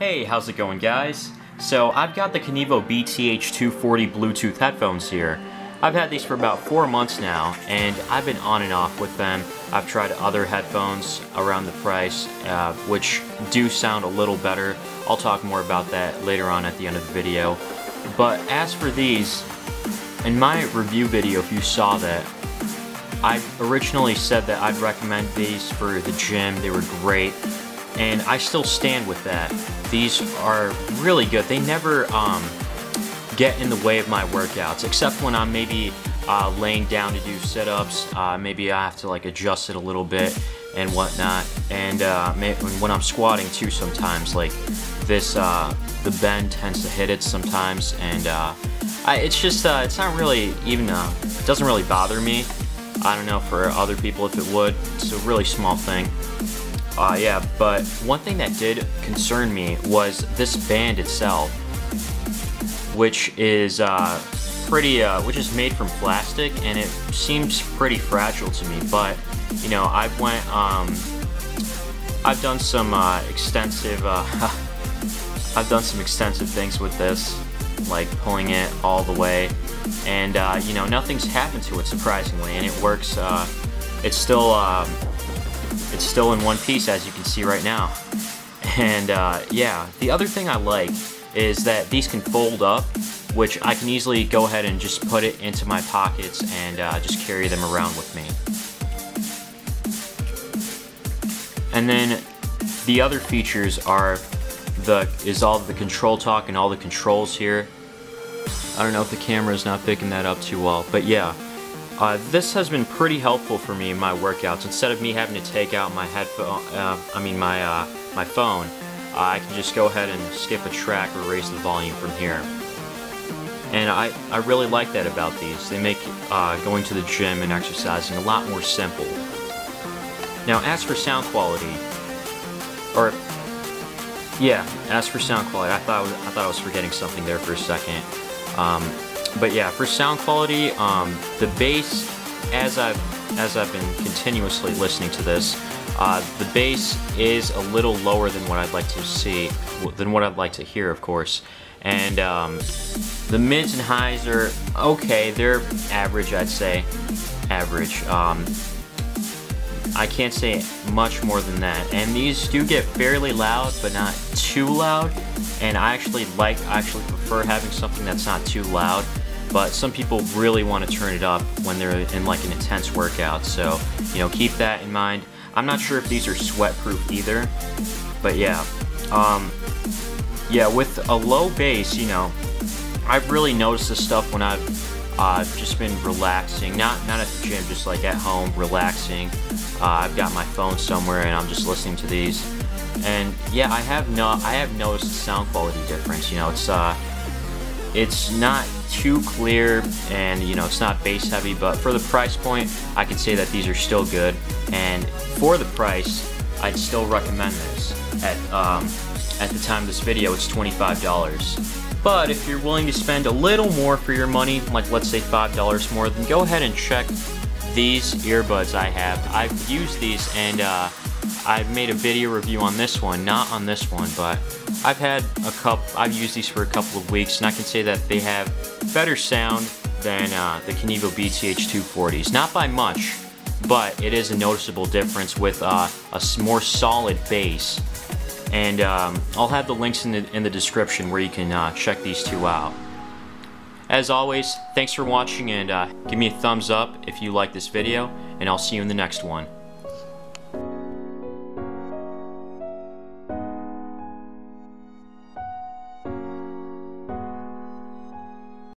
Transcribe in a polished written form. Hey, how's it going, guys? So I've got the Kinivo BTH 240 Bluetooth headphones here. I've had these for about 4 months now, and I've been on and off with them. I've tried other headphones around the price, which do sound a little better. I'll talk more about that later on at the end of the video. But as for these, in my review video, if you saw that, I originally said that I'd recommend these for the gym. They were great, and I still stand with that. These are really good. They never get in the way of my workouts, except when I'm maybe laying down to do sit-ups. Maybe I have to like adjust it a little bit and whatnot. And when I'm squatting too, sometimes like this, the bend tends to hit it sometimes, and it's just it's not really even. It doesn't really bother me. I don't know for other people if it would. It's a really small thing. Yeah, but one thing that did concern me was this band itself, which is which is made from plastic, and it seems pretty fragile to me. But you know, I've done some extensive, I've done some extensive things with this, like pulling it all the way, and you know, nothing's happened to it surprisingly, and it works. It's still in one piece, as you can see right now. And yeah, the other thing I like is that these can fold up, which I can easily go ahead and just put it into my pockets and just carry them around with me. And then the other features are all the control talk and all the controls here. I don't know if the camera is not picking that up too well, but yeah. This has been pretty helpful for me in my workouts. Instead of me having to take out my headphone, my phone, I can just go ahead and skip a track or raise the volume from here. And I really like that about these. They make going to the gym and exercising a lot more simple. Now, as for sound quality, I thought I was forgetting something there for a second. But yeah, for sound quality, the bass, as I've been continuously listening to this, the bass is a little lower than what I'd like to see, than what I'd like to hear, of course. And the mids and highs are okay; they're average, I'd say. Average. I can't say much more than that. And these do get fairly loud, but not too loud. And I actually prefer having something that's not too loud. But some people really want to turn it up when they're in like an intense workout. So, you know, keep that in mind. I'm not sure if these are sweatproof either. But yeah, with a low bass, you know, I've really noticed this stuff when I've just been relaxing, not at the gym, just like at home relaxing. I've got my phone somewhere and I'm just listening to these. And yeah, I have noticed the sound quality difference. You know, it's not too clear, and you know, it's not bass heavy, but for the price point, I can say that these are still good. And for the price, I'd still recommend this. At the time of this video, it's $25. But if you're willing to spend a little more for your money, like let's say $5 more, then go ahead and check these earbuds I have. I've used these, and I've made a video review on this one, not on this one, but I've used these for a couple of weeks, and I can say that they have better sound than the Kinivo BTH 240s. Not by much, but it is a noticeable difference with a more solid bass. And I'll have the links in the description where you can check these two out. As always, thanks for watching, and give me a thumbs up if you like this video, and I'll see you in the next one.